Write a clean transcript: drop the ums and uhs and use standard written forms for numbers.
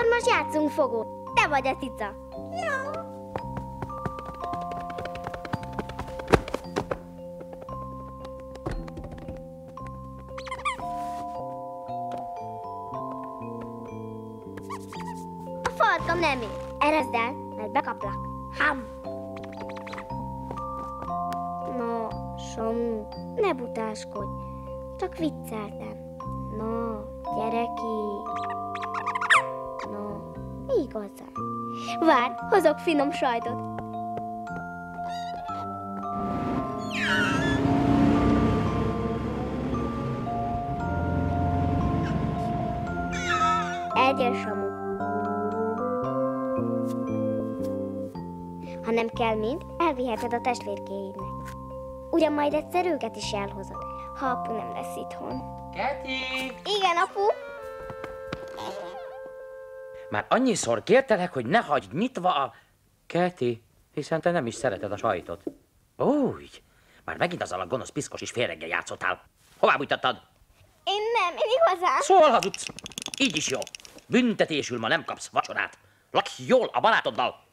akkor most játszunk fogó. Te vagy a cica. Jó. A farkam nem ér. Erezd el, mert bekaplak. Ham. No, Somu, ne butáskodj. Csak vicceltem. No, gyereki. No, mi igazán? Várj, hozok finom sajtot. Egyes, Somu. Ha nem kell mind, elviheted a testvérkéidnek. Ugyan majd egyszer őket is elhozod, ha apu nem lesz itthon. Cathy! Igen, apu! Már annyiszor kértelek, hogy ne hagyd nyitva a... Cathy, hiszen te nem is szereted a sajtot. Úgy! Már megint azzal a gonosz piszkos is félreggel játszottál. Hová bújtattad? Én nem, én igazán... Szól hazudsz! Így is jó. Büntetésül ma nem kapsz vacsorát. Lakj jól a barátoddal!